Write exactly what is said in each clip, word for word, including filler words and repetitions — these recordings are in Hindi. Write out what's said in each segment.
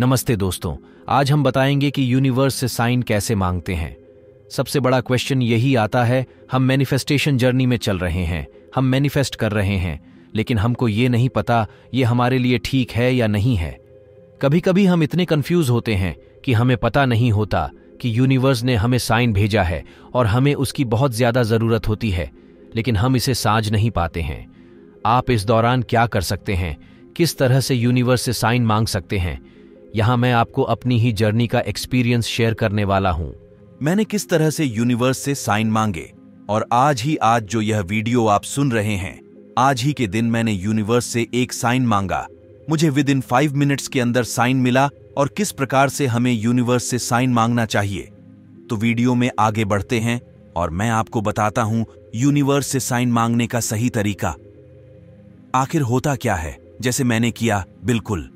नमस्ते दोस्तों, आज हम बताएंगे कि यूनिवर्स से साइन कैसे मांगते हैं। सबसे बड़ा क्वेश्चन यही आता है, हम मैनिफेस्टेशन जर्नी में चल रहे हैं, हम मैनिफेस्ट कर रहे हैं, लेकिन हमको ये नहीं पता ये हमारे लिए ठीक है या नहीं है। कभी कभी हम इतने कंफ्यूज होते हैं कि हमें पता नहीं होता कि यूनिवर्स ने हमें साइन भेजा है और हमें उसकी बहुत ज़्यादा ज़रूरत होती है, लेकिन हम इसे साझ नहीं पाते हैं। आप इस दौरान क्या कर सकते हैं, किस तरह से यूनिवर्स से साइन मांग सकते हैं, यहाँ मैं आपको अपनी ही जर्नी का एक्सपीरियंस शेयर करने वाला हूँ। मैंने किस तरह से यूनिवर्स से साइन मांगे और आज ही आज जो यह वीडियो आप सुन रहे हैं, आज ही के दिन मैंने यूनिवर्स से एक साइन मांगा। मुझे विद इन फाइव मिनट्स के अंदर साइन मिला और किस प्रकार से हमें यूनिवर्स से साइन मांगना चाहिए। तो वीडियो में आगे बढ़ते हैं और मैं आपको बताता हूं यूनिवर्स से साइन मांगने का सही तरीका। आखिर होता क्या है, जैसे मैंने किया बिल्कुल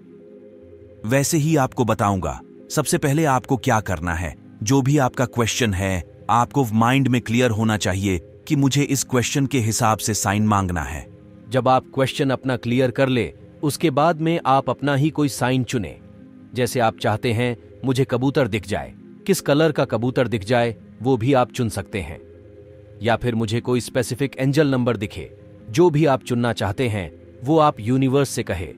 वैसे ही आपको बताऊंगा। सबसे पहले आपको क्या करना है, जो भी आपका क्वेश्चन है आपको माइंड में क्लियर होना चाहिए कि मुझे इस क्वेश्चन के हिसाब से साइन मांगना है। जब आप क्वेश्चन अपना क्लियर कर ले, उसके बाद में आप अपना ही कोई साइन चुने। जैसे आप चाहते हैं मुझे कबूतर दिख जाए, किस कलर का कबूतर दिख जाए वो भी आप चुन सकते हैं, या फिर मुझे कोई स्पेसिफिक एंजल नंबर दिखे। जो भी आप चुनना चाहते हैं वो आप यूनिवर्स से कहे।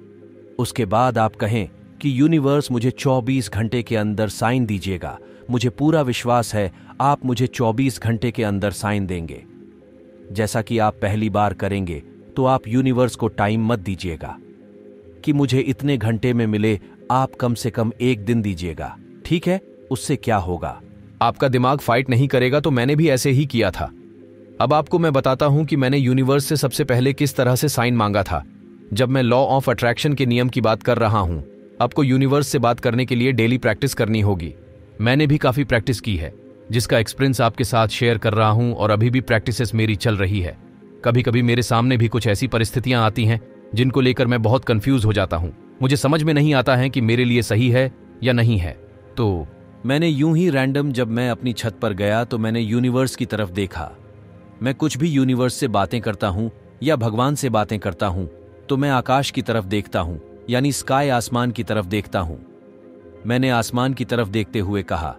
उसके बाद आप कहें कि यूनिवर्स मुझे चौबीस घंटे के अंदर साइन दीजिएगा, मुझे पूरा विश्वास है आप मुझे चौबीस घंटे के अंदर साइन देंगे। जैसा कि आप पहली बार करेंगे तो आप यूनिवर्स को टाइम मत दीजिएगा कि मुझे इतने घंटे में मिले, आप कम से कम एक दिन दीजिएगा, ठीक है। उससे क्या होगा, आपका दिमाग फाइट नहीं करेगा। तो मैंने भी ऐसे ही किया था। अब आपको मैं बताता हूं कि मैंने यूनिवर्स से सबसे पहले किस तरह से साइन मांगा था। जब मैं लॉ ऑफ अट्रैक्शन के नियम की बात कर रहा हूं, आपको यूनिवर्स से बात करने के लिए डेली प्रैक्टिस करनी होगी। मैंने भी काफ़ी प्रैक्टिस की है, जिसका एक्सपीरियंस आपके साथ शेयर कर रहा हूं और अभी भी प्रैक्टिसेस मेरी चल रही है। कभी कभी मेरे सामने भी कुछ ऐसी परिस्थितियां आती हैं जिनको लेकर मैं बहुत कंफ्यूज हो जाता हूं। मुझे समझ में नहीं आता है कि मेरे लिए सही है या नहीं है। तो मैंने यूं ही रैंडम जब मैं अपनी छत पर गया तो मैंने यूनिवर्स की तरफ देखा। मैं कुछ भी यूनिवर्स से बातें करता हूँ या भगवान से बातें करता हूँ तो मैं आकाश की तरफ देखता हूँ, यानी स्काई, आसमान की तरफ देखता हूँ। मैंने आसमान की तरफ देखते हुए कहा,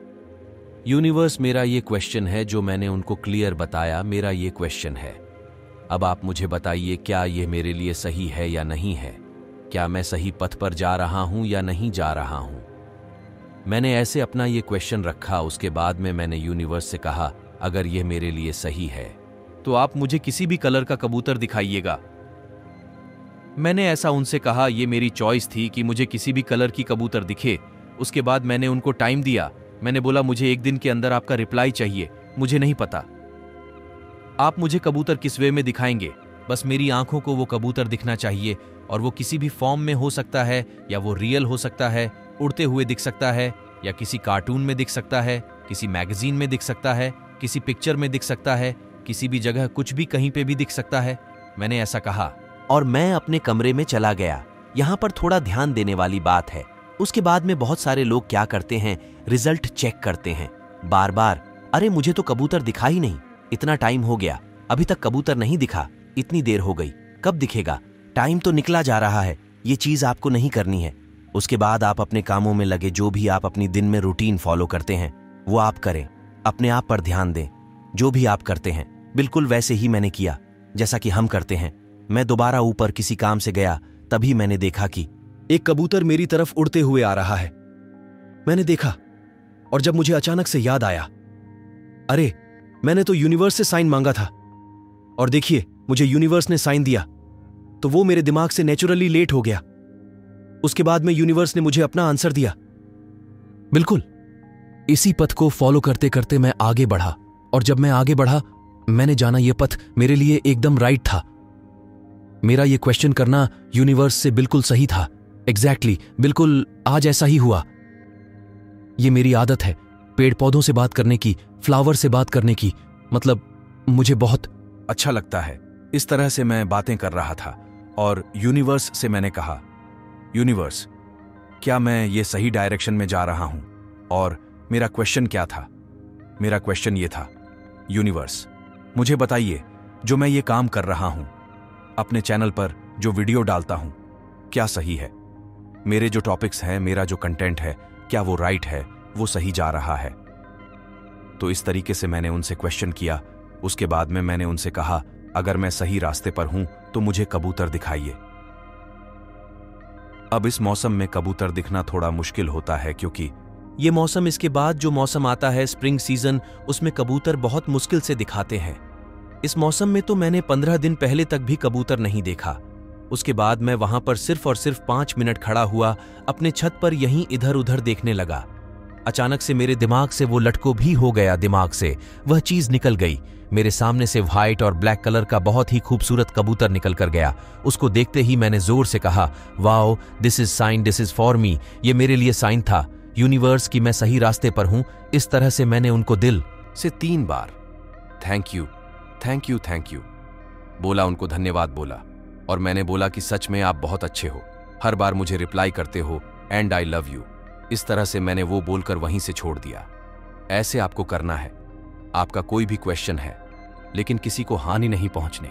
यूनिवर्स मेरा ये क्वेश्चन है। जो मैंने उनको क्लियर बताया, मेरा ये क्वेश्चन है, अब आप मुझे बताइए क्या ये मेरे लिए सही है या नहीं है, क्या मैं सही पथ पर जा रहा हूँ या नहीं जा रहा हूँ। मैंने ऐसे अपना ये क्वेश्चन रखा। उसके बाद में मैंने यूनिवर्स से कहा, अगर ये मेरे लिए सही है तो आप मुझे किसी भी कलर का कबूतर दिखाइएगा। मैंने ऐसा उनसे कहा, ये मेरी चॉइस थी कि मुझे किसी भी कलर की कबूतर दिखे। उसके बाद मैंने उनको टाइम दिया। मैंने बोला, मुझे एक दिन के अंदर आपका रिप्लाई चाहिए, मुझे नहीं पता आप मुझे कबूतर किस वे में दिखाएंगे, बस मेरी आंखों को वो कबूतर दिखना चाहिए और वो किसी भी फॉर्म में हो सकता है, या वो रियल हो सकता है, उड़ते हुए दिख सकता है, या किसी कार्टून में दिख सकता है, किसी मैगजीन में दिख सकता है, किसी पिक्चर में दिख सकता है, किसी भी जगह, कुछ भी, कहीं पे भी दिख सकता है। मैंने ऐसा कहा और मैं अपने कमरे में चला गया। यहाँ पर थोड़ा ध्यान देने वाली बात है। उसके बाद में बहुत सारे लोग क्या करते हैं, रिजल्ट चेक करते हैं बार बार। अरे मुझे तो कबूतर दिखा ही नहीं, इतना टाइम हो गया, अभी तक कबूतर नहीं दिखा, इतनी देर हो गई, कब दिखेगा, टाइम तो निकला जा रहा है। ये चीज़ आपको नहीं करनी है। उसके बाद आप अपने कामों में लगे, जो भी आप अपनी दिन में रूटीन फॉलो करते हैं वो आप करें, अपने आप पर ध्यान दें। जो भी आप करते हैं बिल्कुल वैसे ही मैंने किया, जैसा कि हम करते हैं। मैं दोबारा ऊपर किसी काम से गया, तभी मैंने देखा कि एक कबूतर मेरी तरफ उड़ते हुए आ रहा है। मैंने देखा और जब मुझे अचानक से याद आया, अरे मैंने तो यूनिवर्स से साइन मांगा था और देखिए मुझे यूनिवर्स ने साइन दिया, तो वो मेरे दिमाग से नेचुरली लेट हो गया। उसके बाद में यूनिवर्स ने मुझे अपना आंसर दिया। बिल्कुल इसी पथ को फॉलो करते करते मैं आगे बढ़ा और जब मैं आगे बढ़ा मैंने जाना यह पथ मेरे लिए एकदम राइट था। मेरा यह क्वेश्चन करना यूनिवर्स से बिल्कुल सही था। एग्जैक्टली exactly, बिल्कुल आज ऐसा ही हुआ। ये मेरी आदत है पेड़ पौधों से बात करने की, फ्लावर से बात करने की, मतलब मुझे बहुत अच्छा लगता है। इस तरह से मैं बातें कर रहा था और यूनिवर्स से मैंने कहा, यूनिवर्स क्या मैं ये सही डायरेक्शन में जा रहा हूं, और मेरा क्वेश्चन क्या था, मेरा क्वेश्चन ये था, यूनिवर्स मुझे बताइए जो मैं ये काम कर रहा हूं, अपने चैनल पर जो वीडियो डालता हूं, क्या सही है, मेरे जो टॉपिक्स हैं, मेरा जो कंटेंट है, क्या वो राइट है, वो सही जा रहा है। तो इस तरीके से मैंने उनसे क्वेश्चन किया। उसके बाद में मैंने उनसे कहा, अगर मैं सही रास्ते पर हूं तो मुझे कबूतर दिखाइए। अब इस मौसम में कबूतर दिखना थोड़ा मुश्किल होता है, क्योंकि ये मौसम, इसके बाद जो मौसम आता है स्प्रिंग सीजन, उसमें कबूतर बहुत मुश्किल से दिखाते हैं। इस मौसम में तो मैंने पंद्रह दिन पहले तक भी कबूतर नहीं देखा। उसके बाद मैं वहां पर सिर्फ और सिर्फ पांच मिनट खड़ा हुआ, अपने छत पर यहीं इधर उधर देखने लगा। अचानक से मेरे दिमाग से वो लटको भी हो गया, दिमाग से वह चीज निकल गई। मेरे सामने से व्हाइट और ब्लैक कलर का बहुत ही खूबसूरत कबूतर निकल कर गया। उसको देखते ही मैंने जोर से कहा, wow, this is sign, this is for me. ये मेरे लिए साइन था यूनिवर्स की मैं सही रास्ते पर हूं। इस तरह से मैंने उनको दिल से तीन बार thank you thank you thank you बोला, उनको धन्यवाद बोला, और मैंने बोला कि सच में आप बहुत अच्छे हो, हर बार मुझे रिप्लाई करते हो, एंड आई लव यू। इस तरह से मैंने वो बोलकर वहीं से छोड़ दिया। ऐसे आपको करना है। आपका कोई भी क्वेश्चन है, लेकिन किसी को हानि नहीं पहुंचने।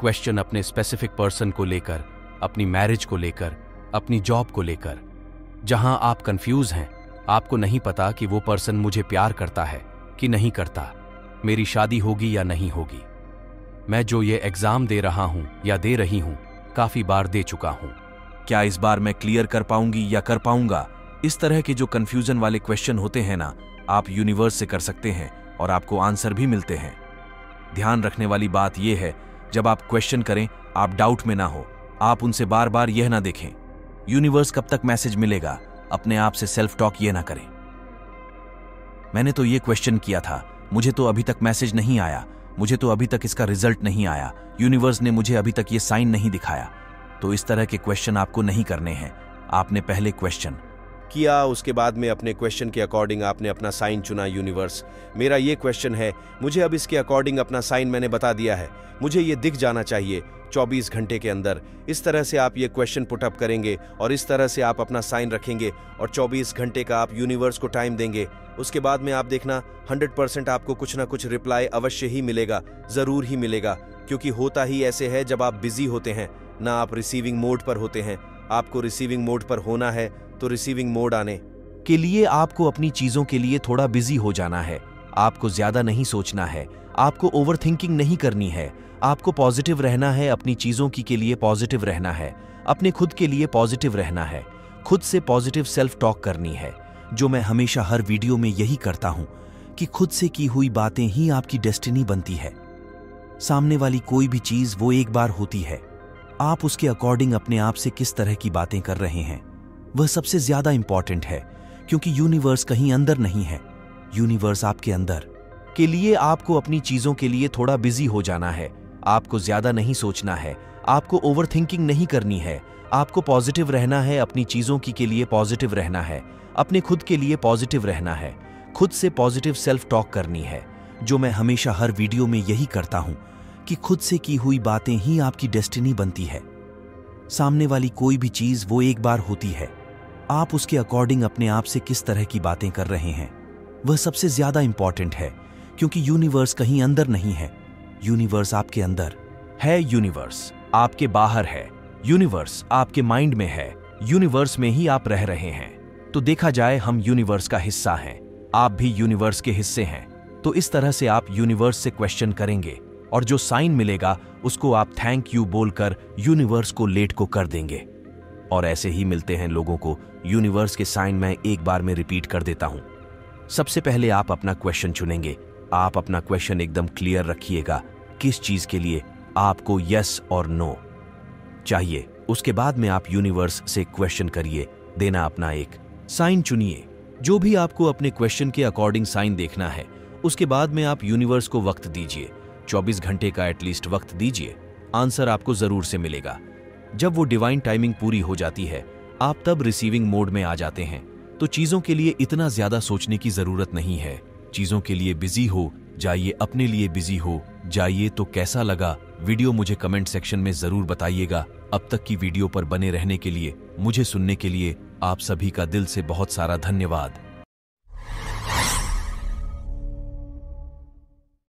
क्वेश्चन अपने स्पेसिफिक पर्सन को लेकर, अपनी मैरिज को लेकर, अपनी जॉब को लेकर, जहां आप कंफ्यूज हैं, आपको नहीं पता कि वो पर्सन मुझे प्यार करता है कि नहीं करता, मेरी शादी होगी या नहीं होगी, मैं जो ये एग्जाम दे रहा हूं या दे रही हूं, काफी बार दे चुका हूं, क्या इस बार मैं क्लियर कर पाऊंगी या कर पाऊंगा। इस तरह के जो कंफ्यूजन वाले क्वेश्चन होते हैं ना, आप यूनिवर्स से कर सकते हैं और आपको आंसर भी मिलते हैं। ध्यान रखने वाली बात यह है, जब आप क्वेश्चन करें, आप डाउट में ना हो, आप उनसे बार बार यह ना देखें यूनिवर्स कब तक मैसेज मिलेगा, अपने आप से सेल्फ टॉक ये ना करें। मैंने तो ये क्वेश्चन किया था, मुझे तो अभी तक मैसेज नहीं आया, मुझे तो अभी तक इसका रिजल्ट नहीं आया, यूनिवर्स ने मुझे अभी तक ये साइन नहीं दिखाया। तो इस तरह के क्वेश्चन आपको नहीं करने हैं। आपने पहले क्वेश्चन किया, उसके बाद में अपने क्वेश्चन के अकॉर्डिंग आपने अपना साइन चुना। यूनिवर्स, मेरा ये क्वेश्चन है, मुझे अब इसके अकॉर्डिंग अपना साइन मैंने बता दिया है, मुझे ये दिख जाना चाहिए चौबीस घंटे के अंदर। इस तरह से आप ये क्वेश्चन पुटअप करेंगे और इस तरह से आप अपना साइन रखेंगे और चौबीस घंटे का आप यूनिवर्स को टाइम देंगे। उसके बाद में आप देखना हंड्रेड परसेंट आपको कुछ ना कुछ रिप्लाई अवश्य ही मिलेगा, ज़रूर ही मिलेगा। क्योंकि होता ही ऐसे है, जब आप बिजी होते हैं ना, आप रिसीविंग मोड पर होते हैं, आपको रिसीविंग मोड पर होना है। तो रिसीविंग मोड आने के लिए आपको अपनी चीजों के लिए थोड़ा बिजी हो जाना है, आपको ज्यादा नहीं सोचना है, आपको ओवरथिंकिंग नहीं करनी है, आपको पॉजिटिव रहना है, अपनी चीजों की के लिए पॉजिटिव रहना है, अपने खुद के लिए पॉजिटिव रहना है, खुद से पॉजिटिव सेल्फ टॉक करनी है। जो मैं हमेशा हर वीडियो में यही करता हूं कि खुद से की हुई बातें ही आपकी डेस्टिनी बनती है। सामने वाली कोई भी चीज वो एक बार होती है, आप उसके अकॉर्डिंग अपने आप से किस तरह की बातें कर रहे हैं, वह सबसे ज्यादा इंपॉर्टेंट है। क्योंकि यूनिवर्स कहीं अंदर नहीं है, यूनिवर्स आपके अंदर के लिए। आपको अपनी चीजों के लिए थोड़ा बिजी हो जाना है, आपको ज्यादा नहीं सोचना है, आपको ओवरथिंकिंग नहीं करनी है, आपको पॉजिटिव रहना है, अपनी चीजों की के लिए पॉजिटिव रहना है, अपने खुद के लिए पॉजिटिव रहना है, खुद से पॉजिटिव सेल्फ टॉक करनी है। जो मैं हमेशा हर वीडियो में यही करता हूं कि खुद से की हुई बातें ही आपकी डेस्टिनी बनती है। सामने वाली कोई भी चीज वो एक बार होती है, आप उसके अकॉर्डिंग अपने आप से किस तरह की बातें कर रहे हैं, वह सबसे ज्यादा इंपॉर्टेंट है। क्योंकि यूनिवर्स कहीं अंदर नहीं है, यूनिवर्स आपके अंदर है, यूनिवर्स आपके बाहर है, यूनिवर्स आपके माइंड में है, यूनिवर्स में ही आप रह रहे हैं। तो देखा जाए, हम यूनिवर्स का हिस्सा हैं, आप भी यूनिवर्स के हिस्से हैं। तो इस तरह से आप यूनिवर्स से क्वेश्चन करेंगे और जो साइन मिलेगा उसको आप थैंक यू बोलकर यूनिवर्स को लेट को कर देंगे। और ऐसे ही मिलते हैं लोगों को यूनिवर्स के साइन। मैं एक बार में रिपीट कर देता हूं। सबसे पहले आप अपना क्वेश्चन चुनेंगे, आप अपना क्वेश्चन एकदम क्लियर रखिएगा, किस चीज के लिए आपको यस और नो चाहिए। उसके बाद में आप यूनिवर्स से क्वेश्चन करिए, देना अपना एक साइन चुनिए, जो भी आपको अपने क्वेश्चन के अकॉर्डिंग साइन देखना है। उसके बाद में आप यूनिवर्स को वक्त दीजिए, चौबीस घंटे का एटलीस्ट वक्त दीजिए, आंसर आपको जरूर से मिलेगा। जब वो डिवाइन टाइमिंग पूरी हो जाती है, आप तब रिसीविंग मोड में आ जाते हैं। तो चीज़ों के लिए इतना ज़्यादा सोचने की ज़रूरत नहीं है। चीज़ों के लिए बिजी हो जाइए, अपने लिए बिजी हो जाइए। तो कैसा लगा वीडियो मुझे कमेंट सेक्शन में ज़रूर बताइएगा। अब तक की वीडियो पर बने रहने के लिए, मुझे सुनने के लिए आप सभी का दिल से बहुत सारा धन्यवाद।